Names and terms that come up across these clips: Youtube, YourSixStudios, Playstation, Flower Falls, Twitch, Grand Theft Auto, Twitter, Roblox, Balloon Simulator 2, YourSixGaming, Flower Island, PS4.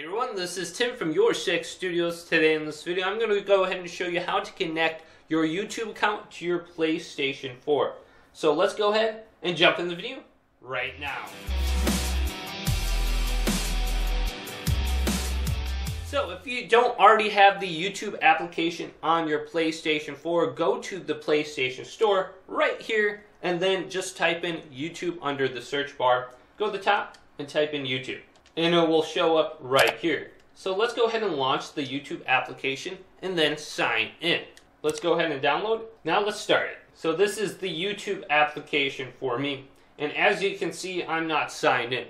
Hey everyone, this is Tim from YourSixStudios. Today in this video, I'm going to go ahead and show you how to connect your YouTube account to your PlayStation 4. So let's go ahead and jump in the video right now. So if you don't already have the YouTube application on your PlayStation 4, go to the PlayStation Store right here and then just type in YouTube under the search bar. Go to the top and type in YouTube, and it will show up right here. So let's go ahead and launch the YouTube application and then sign in. Let's go ahead and download. Now let's start it. So this is the YouTube application for me, and as you can see, I'm not signed in.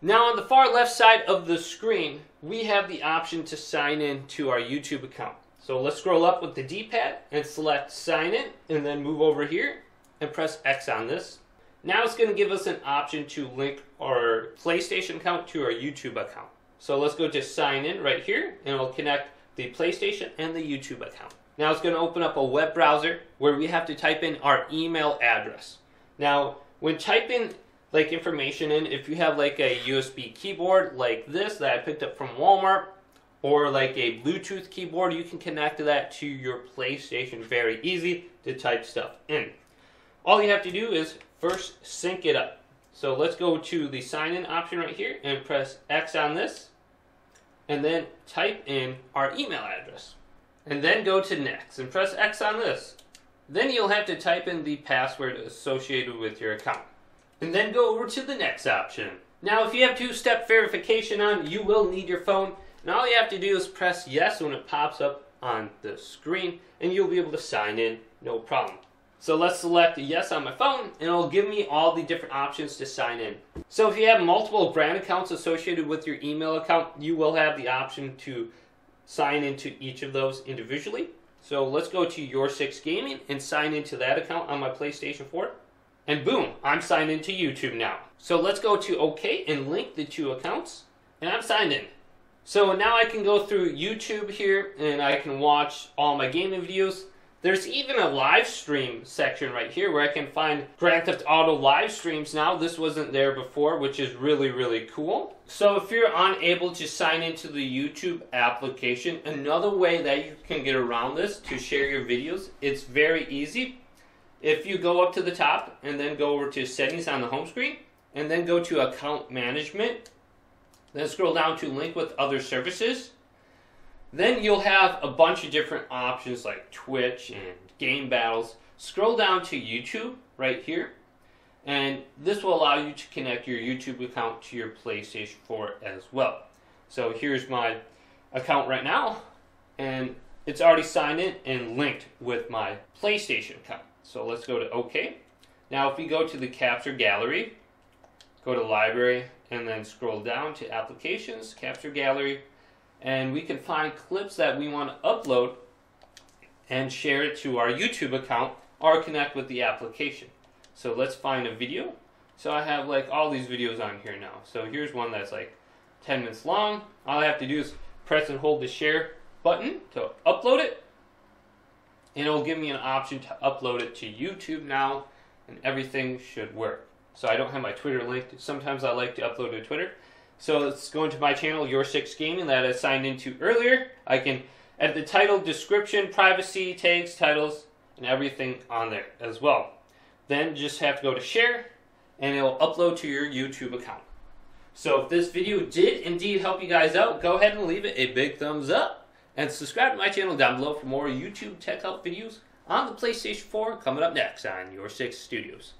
Now on the far left side of the screen, we have the option to sign in to our YouTube account. So let's scroll up with the D-pad and select sign in, and then move over here and press X on this. Now it's going to give us an option to link our PlayStation account to our YouTube account. So let's go to sign in right here, and it'll connect the PlayStation and the YouTube account. Now it's going to open up a web browser where we have to type in our email address. Now when typing like information in, if you have like a USB keyboard like this that I picked up from Walmart, or like a Bluetooth keyboard, you can connect that to your PlayStation. Very easy to type stuff in. All you have to do is first sync it up. So let's go to the sign in option right here and press X on this, and then type in our email address, and then go to next and press X on this. Then you'll have to type in the password associated with your account, and then go over to the next option. Now if you have two-step verification on, you will need your phone, and all you have to do is press yes when it pops up on the screen, and you'll be able to sign in no problem. So let's select yes on my phone, and it'll give me all the different options to sign in. So if you have multiple brand accounts associated with your email account, you will have the option to sign into each of those individually. So let's go to YourSixGaming and sign into that account on my PlayStation 4. And boom, I'm signed into YouTube now. So let's go to OK and link the two accounts, and I'm signed in. So now I can go through YouTube here, and I can watch all my gaming videos. There's even a live stream section right here where I can find Grand Theft Auto live streams now. This wasn't there before, which is really, really cool. So if you're unable to sign into the YouTube application, another way that you can get around this to share your videos, it's very easy. If you go up to the top and then go over to settings on the home screen, and then go to account management, then scroll down to link with other services. Then you'll have a bunch of different options like Twitch and game battles. Scroll down to YouTube right here, and this will allow you to connect your YouTube account to your PlayStation 4 as well. So here's my account right now, and it's already signed in and linked with my PlayStation account. So let's go to OK. Now if we go to the Capture Gallery, go to Library, and then scroll down to Applications, Capture Gallery, and we can find clips that we want to upload and share it to our YouTube account or connect with the application. So let's find a video. So I have like all these videos on here now. So here's one that's like 10 minutes long. All I have to do is press and hold the share button to upload it, and it'll give me an option to upload it to YouTube now, and everything should work. So I don't have my Twitter linked. Sometimes I like to upload to Twitter. So let's go into my channel, YourSixGaming, that I signed into earlier. I can add the title, description, privacy, tags, titles, and everything on there as well. Then just have to go to share, and it will upload to your YouTube account. So if this video did indeed help you guys out, go ahead and leave it a big thumbs up, and subscribe to my channel down below for more YouTube tech help videos on the PlayStation 4 coming up next on YourSixStudios.